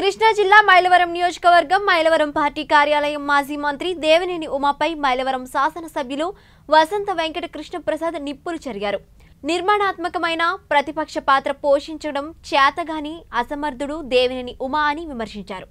కృష్ణా జిల్లా మైలవరం నియోజకవర్గం మైలవరం పార్టీ కార్యాలయం మాజీ మంత్రి దేవినేని ఉమాపై మైలవరం శాసన సభ్యులు వసంత వెంకట కృష్ణప్రసాద్ నిప్పులు చెరిగారు. నిర్మాణాత్మకమైన ప్రతిపక్ష పాత్ర పోషించడం చేతగాని అసమర్థుడు దేవినేని ఉమా అని విమర్శించారు.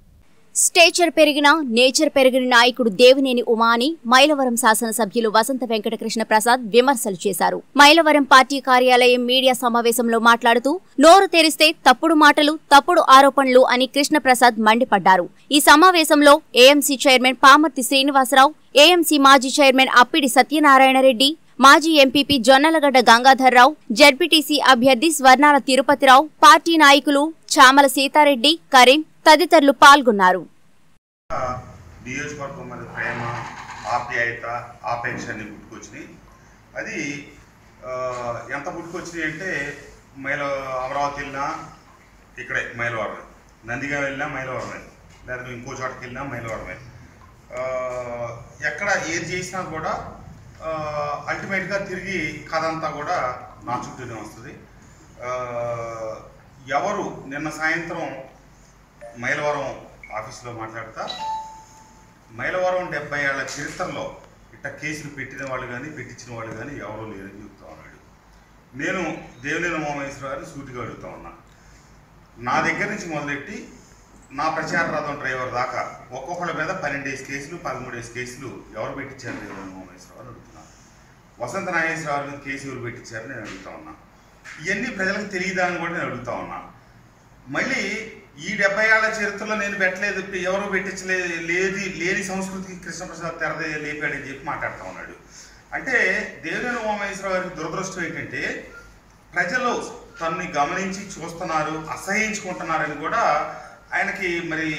స్టేచర్ పెరిగిన నేచర్ పెరిగిన నాయకుడు దేవినేని ఉమా అని మైలవరం శాసన సభ్యులు వసంత వెంకట కృష్ణప్రసాద్ విమర్శలు చేశారు. మైలవరం పార్టీ కార్యాలయం మీడియా సమావేశంలో మాట్లాడుతూ నోరు తెరిస్తే తప్పుడు మాటలు తప్పుడు ఆరోపణలు అని కృష్ణప్రసాద్ మండిపడ్డారు. ఈ సమావేశంలో AMC chairman Pamarthi Srinivasarao, AMC మాజీ చైర్మన్ అప్పిడి సత్యనారాయణరెడ్డి, మాజీ ఎంపీపీ జొన్నలగడ్డ గంగాధర్రావు, జెడ్పీటీసీ అభ్యర్థి స్వర్ణాల తిరుపతిరావు, పార్టీ నాయకులు చామల సీతారెడ్డి, కరీం తదితరులు పాల్గొన్నారు. నియోజకవర్గం మీద ప్రేమ ఆప్యాయత ఆపేక్ష అన్ని పుట్టుకొచ్చినాయి. అది ఎంత పుట్టుకొచ్చినాయి అంటే అమరావతి వెళ్ళినా ఇక్కడే మైలవరమే, నందిగాం వెళ్ళినా మైలవరమే, లేదా ఇంకో చోటకి వెళ్ళినా మైలవరమే. ఎక్కడ ఏది చేసినా కూడా అల్టిమేట్గా తిరిగి కథ అంతా కూడా నా చుట్టూనే వస్తుంది. ఎవరు నిన్న సాయంత్రం మైలవరం ఆఫీసులో మాట్లాడతా మైలవరం 70 ఏళ్ల చరిత్రలో ఇట్ట కేసులు పెట్టిన వాళ్ళు కానీ పెట్టించిన వాళ్ళు కానీ ఎవరో లేరని చెప్తా ఉన్నాడు. నేను దేవినేని ఉమామహేశ్వర గారిని సూటిగా అడుగుతా ఉన్నా. నా దగ్గర నుంచి మొదలెట్టి నా ప్రచార రథం డ్రైవర్ దాకా ఒక్కొక్కళ్ళ మీద 12 ఏజ్ కేసులు 13 ఏజ్ కేసులు ఎవరు పెట్టించారు దేవినేని ఉమామహేశ్వర గారు అడుగుతున్నా. వసంత నాగేశ్వర గారి మీద కేసు ఎవరు పెట్టించారని నేను అడుగుతా ఉన్నా. ఇవన్నీ ప్రజలకు తెలియదా అని కూడా నేను అడుగుతా ఉన్నా. మళ్ళీ ఈ 70 ఏళ్ల చరిత్రలో నేను పెట్టలేదు ఎవరు లేని సంస్కృతికి కృష్ణప్రసాద్ తెరదే లేపాడని చెప్పి మాట్లాడుతూ ఉన్నాడు. అంటే దేవినేని ఉమామహేశ్వర గారికి దురదృష్టం ఏంటంటే ప్రజలు తనని గమనించి చూస్తున్నారు, అసహించుకుంటున్నారని కూడా ఆయనకి మరి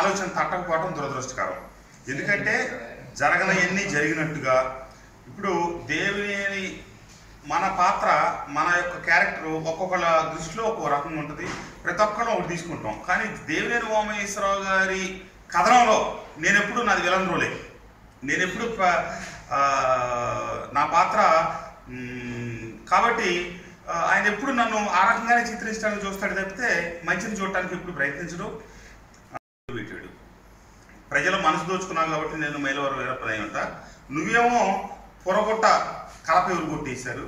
ఆలోచన తట్టకపోవడం దురదృష్టకరం. ఎందుకంటే జరగనవన్నీ జరిగినట్టుగా ఇప్పుడు దేవినేని మన పాత్ర మన యొక్క క్యారెక్టరు ఒక్కొక్కళ్ళ దృష్టిలో ఒక్కో రకంగా ఉంటుంది, ప్రతి ఒక్కళ్ళు ఒకటి తీసుకుంటాం. కానీ దేవినేని ఉమామహేశ్వరరావు గారి కథనంలో నేనెప్పుడు నాది విలన్ రోలే, నేనెప్పుడు నా పాత్ర కాబట్టి ఆయన ఎప్పుడు నన్ను ఆ రకంగానే చిత్రించడానికి చూస్తాడు తప్పితే మంచిని చూడటానికి ఎప్పుడు ప్రయత్నించడు. పెట్టాడు ప్రజలు మనసు దోచుకున్నాను కాబట్టి నేను మైలవరం వీరప్రదయం అంట. నువ్వేమో పొరగొట్ట కలప ఎవరు కొట్టేశారు,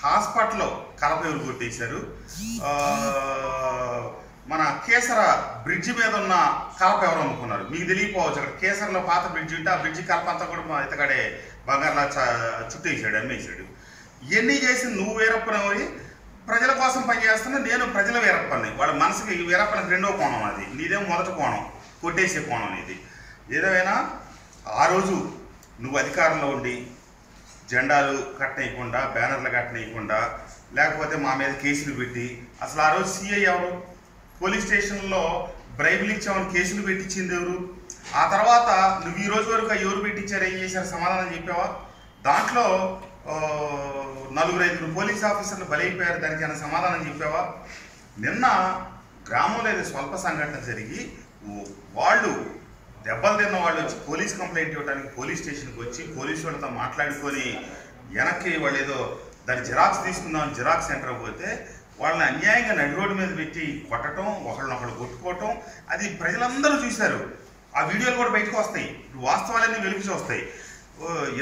హాస్పిటల్లో కలప ఎవరు కొట్టేశారు, మన కేసర బ్రిడ్జి మీద ఉన్న కలప ఎవరు అమ్ముకున్నారు మీకు తెలియకపోవచ్చు. అక్కడ కేసరలో పాత బ్రిడ్జి ఉంటే ఆ బ్రిడ్జి కలప అంతా కూడా మా ఇతగాడే బంగారులా చుట్టేసాడు, అమ్మేశాడు. ఇవన్నీ చేసి నువ్వు వీరప్పని ప్రజల కోసం పనిచేస్తున్నా, నేను ప్రజల వీరప్పని వాళ్ళ మనసుకి వీరప్పనికి రెండో కోణం, అది నీదేమో మొదటి కోణం కొట్టేసే కోణం. ఇది ఏదేమైనా ఆ రోజు నువ్వు అధికారంలో ఉండి జెండాలు కట్టనియకుండా బ్యానర్లు కట్టనియకుండా లేకపోతే మా మీద కేసులు పెట్టి అసలు ఆ రోజు సీఐ ఎవరు, పోలీస్ స్టేషన్లో బ్రైబులు ఇచ్చేవాడిని కేసులు పెట్టించింది ఎవరు, ఆ తర్వాత నువ్వు ఈ రోజు వరకు ఎవరు పెట్టించారు ఏం చేశారు సమాధానం చెప్పావా? దాంట్లో 4-5 పోలీస్ ఆఫీసర్లు బలైపోయారు, దానికి ఏమైనా సమాధానం చెప్పావా? నిన్న గ్రామంలో ఏదో స్వల్ప సంఘటన జరిగి వాళ్ళు దెబ్బలు తిన్న వాళ్ళు వచ్చి పోలీస్ కంప్లైంట్ ఇవ్వడానికి పోలీస్ స్టేషన్కి వచ్చి పోలీసు వాళ్ళతో మాట్లాడుకొని వెనక్కి వాళ్ళు ఏదో దాన్ని జిరాక్స్ తీసుకుందాం జిరాక్స్ సెంటర్కి పోతే వాళ్ళని అన్యాయంగా నడి రోడ్డు మీద పెట్టి కొట్టడం, ఒకళ్ళనొకళ్ళు కొట్టుకోవటం, అది ప్రజలందరూ చూశారు. ఆ వీడియోలు కూడా బయటకు వస్తాయి, వాస్తవాలన్నీ వెలికి వస్తాయి.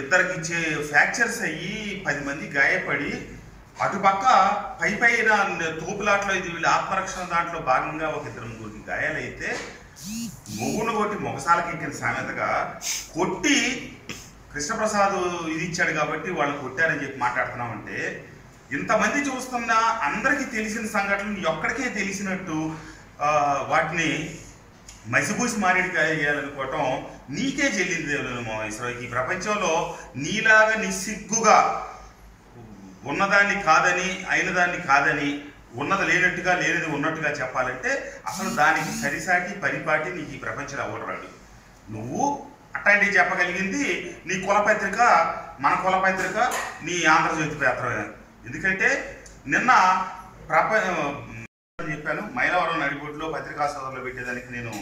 ఇద్దరికి ఇచ్చే ఫ్రాక్చర్స్ అయ్యి 10 మంది గాయపడి అటుపక్క పైపైన తోపులాట్లో ఇది వీళ్ళ ఆత్మరక్షణ దాంట్లో భాగంగా ఒక 2-3 గాయాలైతే మొగును కొట్టి మొగసాలకి ఎక్కిన సామెతగా కొట్టి కృష్ణప్రసాద్ ఇది ఇచ్చాడు కాబట్టి వాళ్ళు కొట్టారని చెప్పి మాట్లాడుతున్నామంటే ఇంతమంది చూస్తున్న అందరికీ తెలిసిన సంఘటనలు ఎక్కడికే తెలిసినట్టు వాటిని మసిపూసి మారేడుగా వేయాలనుకోవటం నీకే చెల్లింది దేవినేని ఉమామహేశ్వరరావు. ఈ ప్రపంచంలో నీలాగా నిస్సిగ్గుగా ఉన్నదాన్ని కాదని అయినదాన్ని కాదని ఉన్నది లేనట్టుగా లేనిది ఉన్నట్టుగా చెప్పాలంటే అసలు దానికి సరిసాటి పరిపాటి నీకు ఈ ప్రపంచం అవ్వరాడు. నువ్వు అట్లాంటివి చెప్పగలిగింది నీ కులపత్రిక మన కులపత్రిక నీ ఆంధ్రజ్యోతి పత్రమే. ఎందుకంటే నిన్న చెప్పాను మైలవరం నడిబొడ్డులో పత్రికా సోదరులు పెట్టేదానికి నేను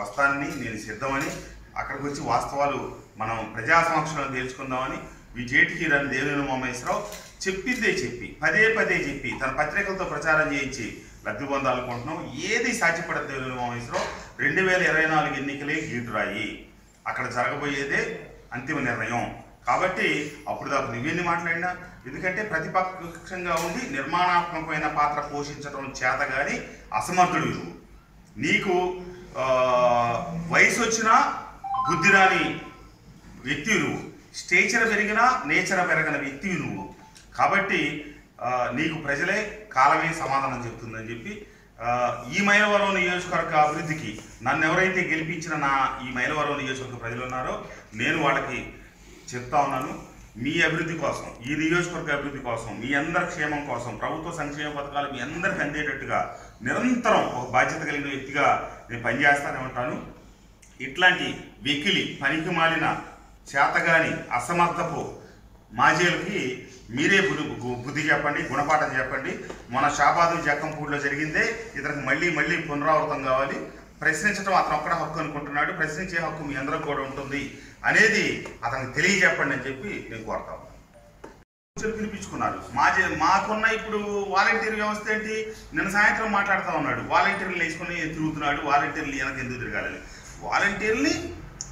వస్తానని, నేను సిద్ధమని, అక్కడికి వచ్చి వాస్తవాలు మనం ప్రజా సమక్షంలో తెలుసుకుందామని విజేటికి రాని దేవినేని ఉమామహేశ్వరరావు చెప్పిందే చెప్పి పదే చెప్పి తన పత్రికలతో ప్రచారం చేయించి లబ్ధి పొందాలనుకుంటున్నాం. ఏది సాధ్యపడదు దేవినేని ఉమామహేశ్వరరావు. 2024 ఎన్నికలే గీటురాయి అక్కడ జరగబోయేదే అంతిమ నిర్ణయం కాబట్టి అప్పుడు దాకా నువ్వేని మాట్లాడినా ఎందుకంటే ప్రతిపక్షంగా ఉండి నిర్మాణాత్మకమైన పాత్ర పోషించడం చేత గాని అసమర్థుడు నీకు వయసు వచ్చినా బుద్ధి రాని వ్యక్తి నువ్వు స్టేచర్ పెరిగినా నేచర్ పెరగని వ్యక్తి నువ్వు కాబట్టి నీకు ప్రజలే కాలమే సమాధానం చెప్తుందని చెప్పి ఈ మైలవరం నియోజకవర్గ అభివృద్ధికి నన్ను ఎవరైతే గెలిపించిన నా ఈ మైలవరం నియోజకవర్గ ప్రజలు ఉన్నారో నేను వాళ్ళకి చెప్తా ఉన్నాను మీ అభివృద్ధి కోసం ఈ నియోజకవర్గ అభివృద్ధి కోసం మీ అందరి క్షేమం కోసం ప్రభుత్వ సంక్షేమ పథకాలు మీ అందరికి అందేటట్టుగా నిరంతరం ఒక బాధ్యత కలిగిన వ్యక్తిగా నేను పనిచేస్తానే ఉంటాను ఇట్లాంటి వెకిలి పనికి మాలిన చేతగాని అసమర్థపు మాజీలకి మీరే బుద్ధి చెప్పండి గుణపాఠం చెప్పండి మన షాబాదు జక్కంపూడిలో జరిగిందే ఇతనికి మళ్ళీ మళ్ళీ పునరావృతం కావాలి ప్రశ్నించడం అతను ఒక్కడ హక్కు అనుకుంటున్నాడు ప్రశ్నించే హక్కు మీ అందరూ కూడా ఉంటుంది అనేది అతనికి తెలియజెప్పండి అని చెప్పి నేను కోరుతా ఉన్నాను పిలిపించుకున్నారు మాకున్న ఇప్పుడు వాలంటీర్ వ్యవస్థ ఏంటి నిన్న సాయంత్రం మాట్లాడుతూ ఉన్నాడు వాలంటీర్లు వేసుకుని తిరుగుతున్నాడు వాలంటీర్లు వెనక ఎందుకు తిరగాలని వాలంటీర్ని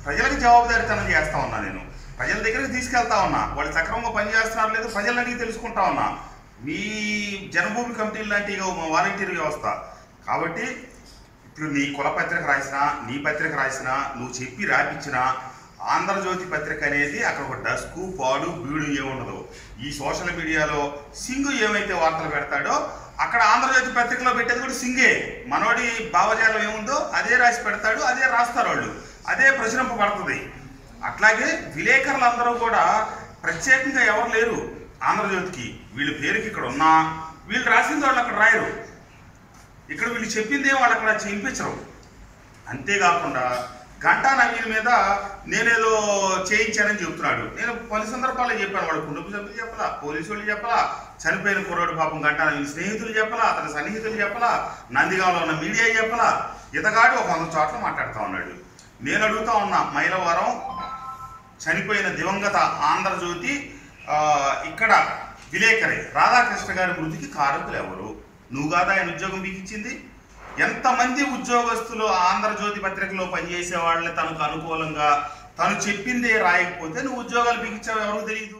ప్రజలకు జవాబుదారీతనం చేస్తా ఉన్నా నేను ప్రజల దగ్గరికి తీసుకెళ్తా ఉన్నా వాళ్ళు సక్రమంగా పనిచేస్తున్నారు లేదు ప్రజలు అడిగి తెలుసుకుంటా ఉన్నా మీ జనభూమి కమిటీలు లాంటి వాలంటీర్ వ్యవస్థ కాబట్టి ఇప్పుడు నీ కుల పత్రిక రాసినా నీ పత్రిక రాసినా నువ్వు చెప్పి రాపించినా ఆంధ్రజ్యోతి పత్రిక అనేది అక్కడ ఒక డస్కు పాలు బీడు ఏముండదు ఈ సోషల్ మీడియాలో సింగు ఏమైతే వార్తలు పెడతాడో అక్కడ ఆంధ్రజ్యోతి పత్రికలో పెట్టేది కూడా సింగే మనోడి భావజాలం ఏముందో అదే రాసి పెడతాడు అదే రాస్తారు వాళ్ళు అదే ప్రచురింపబడుతుంది అట్లాగే విలేకరులందరూ కూడా ప్రత్యేకంగా ఎవరు లేరు ఆంధ్రజ్యోతికి వీళ్ళ పేరుకి ఇక్కడ ఉన్నా వీళ్ళు రాసింది వాళ్ళు అక్కడ రాయరు ఇక్కడ వీళ్ళు చెప్పిందే వాళ్ళు అక్కడ చేయించరు అంతేకాకుండా గంటా నవీన్ మీద నేనేదో చేయించానని చెప్తున్నాడు నేను పలు సందర్భాల్లో చెప్పాను వాడు కుటుంబ సభ్యులు చెప్పాలా పోలీసు వాళ్ళు చెప్పాలా చనిపోయిన కుర్రోడు పాపం గంటా నవీన్ స్నేహితులు చెప్పాలా అతని సన్నిహితులు చెప్పాలా నందిగాంలో ఉన్న మీడియా చెప్పాలా ఇతగాడు ఒక 100 చోట్ల మాట్లాడుతూ ఉన్నాడు నేను అడుగుతా ఉన్నా మైలవరం చనిపోయిన దివంగత ఆంధ్రజ్యోతి ఇక్కడ విలేకరే రాధాకృష్ణ గారి మృతికి కారకులు ఎవరు నువ్వు కాదా ఆయన ఉద్యోగం బిగించింది ఎంతమంది ఉద్యోగస్తులు ఆంధ్రజ్యోతి పత్రికలో పనిచేసే వాళ్ళని తనకు అనుకూలంగా తను చెప్పిందే రాయకపోతే నువ్వు ఉద్యోగాలు బిగించావు ఎవరు తెలియదు.